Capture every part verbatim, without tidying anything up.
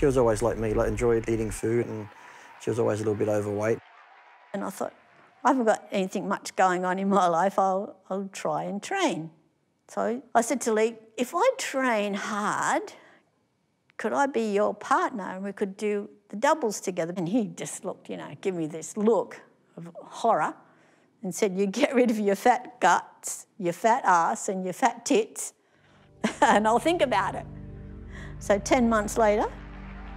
She was always like me, like enjoyed eating food, and she was always a little bit overweight. And I thought, I haven't got anything much going on in my life, I'll, I'll try and train. So I said to Lee, if I train hard, could I be your partner and we could do the doubles together? And he just looked, you know, give me this look of horror and said, you get rid of your fat guts, your fat ass and your fat tits and I'll think about it. So ten months later,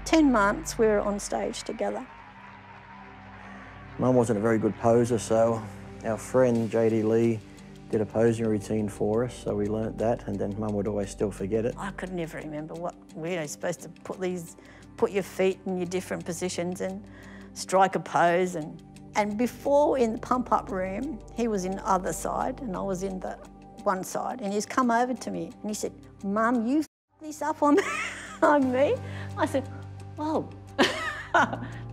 ten months we were on stage together. Mum wasn't a very good poser, so our friend J D Lee did a posing routine for us, so we learnt that, and then Mum would always still forget it. I could never remember what we were supposed to put these, put your feet in your different positions and strike a pose. And, and before in the pump-up room, he was in the other side and I was in the one side, and he's come over to me and he said, Mum, you f*** this up on me. on me. I said, whoa.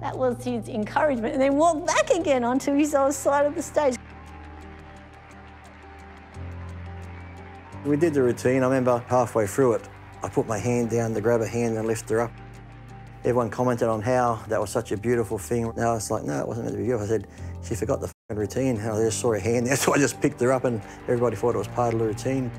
That was his encouragement, and then walked back again onto his other side of the stage. We did the routine. I remember halfway through it, I put my hand down to grab her hand and lift her up. Everyone commented on how that was such a beautiful thing. Now it's like, no, it wasn't meant to be beautiful. I said, she forgot the f***ing routine. And I just saw her hand there, so I just picked her up and everybody thought it was part of the routine.